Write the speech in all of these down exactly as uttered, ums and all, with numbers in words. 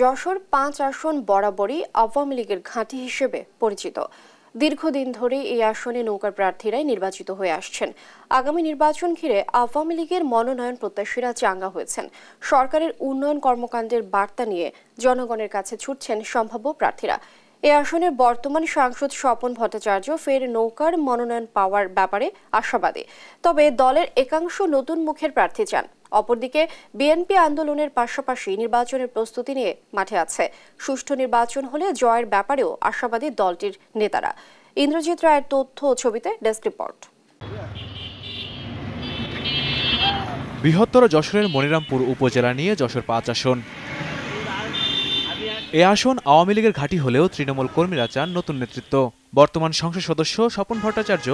যশোর पाँच আসন বরাবরই আওয়ামী লীগের ঘাঁটি হিসেবে পরিচিত। দীর্ঘদিন ধরে এই আসনে নৌকার প্রার্থীরাই নির্বাচিত হয়ে আসছেন। আগামী নির্বাচন ঘিরে আওয়ামী লীগের মনোনয়ন প্রত্যাশীরা চাঙ্গা হয়েছেন। সরকারের উন্নয়ন কর্মকাণ্ডের বার্তা নিয়ে জনগণের কাছে ছুটছেন সম্ভাব্য প্রার্থীরা। এই আসনের বর্তমান সাংসদ স্বপন ভট্টাচার্য ফের নৌকার মনোনয়ন পাওয়ার ব্যাপারে আশাবাদী, তবে দলের একাংশ নতুন মুখের প্রার্থী চান। অপরদিকে বিএনপি আন্দোলনের পাশাপাশি নির্বাচনের প্রস্তুতি নিয়ে মাঠে আছে। সুষ্ঠু নির্বাচন হলে জয়ের ব্যাপারেও আশাবাদী দলটির নেতারা। ইন্দ্রজিৎ রায়ের তথ্য ছবিতে ডেস্ক রিপোর্ট। বৃহত্তর যশোরের মনিরামপুর উপজেলা নিয়ে যশোর পাঁচ আসন। এ আসন আওয়ামী লীগের ঘাঁটি হলেও তৃণমূল কর্মীরা চান নতুন নেতৃত্ব। বর্তমান সংসদ সদস্য স্বপন ভট্টাচার্য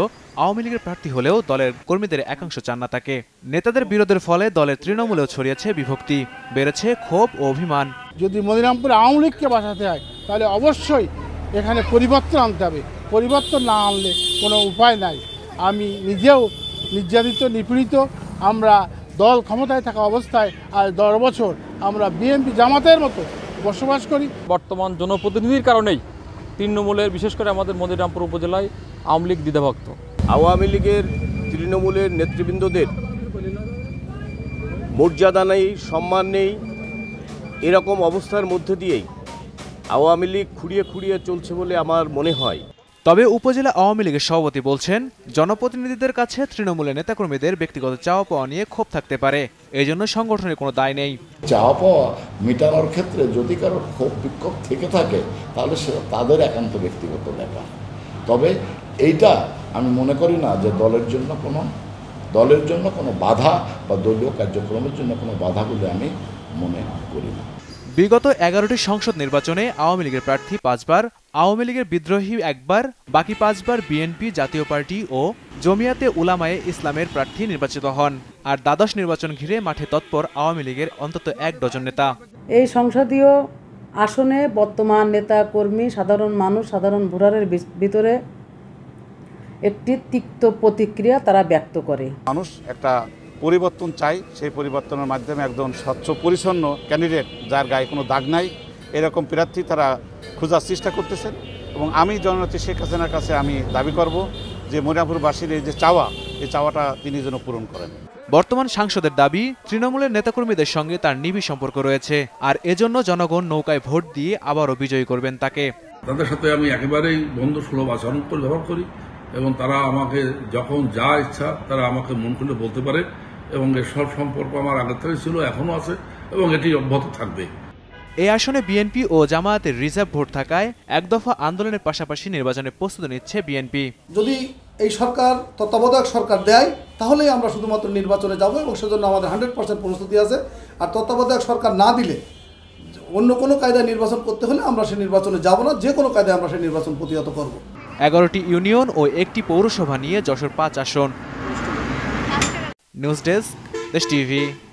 আওয়ামী লীগের প্রার্থী হলেও দলের কর্মীদের একাংশ চান না তাকে। নেতাদের বিরোধের ফলে দলের তৃণমূলেও ছড়িয়েছে বিভক্তি, বেড়েছে ক্ষোভ ও অভিমান। যদি মনিরামপুরে আওয়ামী লীগকে বাঁচাতে হয় তাহলে অবশ্যই এখানে পরিবর্তন আনতে হবে। পরিবর্তন না আনলে কোনো উপায় নাই। আমি নিজেও নির্যাতিত, নিপীড়িত। আমরা দল ক্ষমতায় থাকা অবস্থায় আর দশ বছর আমরা বিএনপি জামাতের মতো বসবাস করি। বর্তমান জনপ্রতিনিধির কারণেই তৃণমূলের, বিশেষ করে আমাদের মনিরামপুর উপজেলায় আওয়ামী লীগ দ্বিধাভক্ত। আওয়ামী লীগের তৃণমূলের নেতৃবৃন্দদের মর্যাদা নেই, সম্মান নেই। এরকম অবস্থার মধ্যে দিয়েই আওয়ামী লীগ খুঁড়িয়ে খুঁড়িয়ে চলছে বলে আমার মনে হয়। তবে উপজেলা আওয়ামী লীগের সভাপতি বলছেন, জনপ্রতিনিধিদের কাছে তৃণমূলের নেতাকর্মীদের ব্যক্তিগত চাওয়া পাওয়া নিয়ে ক্ষোভ থাকতে পারে, এই জন্য সংগঠনের কোনো দায় নেই। চাওয়া পাওয়া মেটানোর ক্ষেত্রে যদি কারো ক্ষোভ বিক্ষোভ থেকে থাকে তাহলে সেটা তাদের একান্ত ব্যক্তিগত ব্যাপার। তবে এইটা আমি মনে করি না যে দলের জন্য কোনো দলের জন্য কোনো বাধা বা দলীয় কার্যক্রমের জন্য কোনো বাধা বলে আমি মনে করি না। বিগত এগারোটি সংসদ নির্বাচনে আওয়ামী লীগের প্রার্থী পাঁচবার, আওয়ামী লীগের বিদ্রোহী একবার, বাকি পাঁচবার বিএনপি, জাতীয় পার্টি ও জমিয়াতে উলামায়ে ইসলামের প্রার্থী নির্বাচিত হন। আর দ্বাদশ নির্বাচন ঘিরে মাঠে তৎপর আওয়ামী লীগের অন্তত এক ডজন নেতা। এই সংসদীয় আসনে বর্তমান নেতা কর্মী, সাধারণ মানুষ, সাধারণ ভোটারের ভিতরে একটি তিক্ত প্রতিক্রিয়া তারা ব্যক্ত করে। মানুষ একটা পরিবর্তন চাই, সেই পরিবর্তনের মাধ্যমে একজন স্বচ্ছ পরিচ্ছন্ন ক্যান্ডিডেট, যার গায়ে কোনো দাগ নাই, এরকম প্রার্থী তারা খোঁজার চেষ্টা করতেছেন। এবং আমি জননেত্রী শেখ হাসিনার কাছে আমি দাবি করব যে মনিরামপুরবাসীর এই যে চাওয়া, এই চাওয়াটা তিনি যেন পূরণ করেন। বর্তমান সাংসদের দাবি, তৃণমূলের নেতাকর্মীদের সঙ্গে তার নিবিড় সম্পর্ক রয়েছে, আর এজন্য জনগণ নৌকায় ভোট দিয়ে আবারও বিজয়ী করবেন তাকে। তাদের সাথে আমি একেবারেই বন্ধু সুলভ আচরণ করে ব্যবহার করি এবং তারা আমাকে যখন যা ইচ্ছা তারা আমাকে মন খুলে বলতে পারে এবং এসব সম্পর্ক আমার আগে থেকে ছিল, এখনও আছে এবং এটি অব্যাহত থাকবে। এই আসনে বিএনপি ও জামায়াতের রিজার্ভ ভোট থাকায় এক দফা আন্দোলনের পাশাপাশি নির্বাচনের প্রস্তুতি নিচ্ছে বিএনপি। যদি এই সরকার তত্ত্বাবধায়ক সরকার দেয় তাহলে আমরা শুধুমাত্র নির্বাচনে যাব এবং সেজন্য আমাদের হান্ড্রেড পার্সেন্ট প্রস্তুতি আছে। আর তত্ত্বাবধায়ক সরকার না দিলে, অন্য কোনো কায়দায় নির্বাচন করতে হলে আমরা সেই নির্বাচনে যাব না, যে কোনো কায়দায় আমরা সেই নির্বাচন প্রতিহত করব। এগারোটি ইউনিয়ন ও একটি পৌরসভা নিয়ে যশোর পাঁচ আসন। News desk, Desh TV.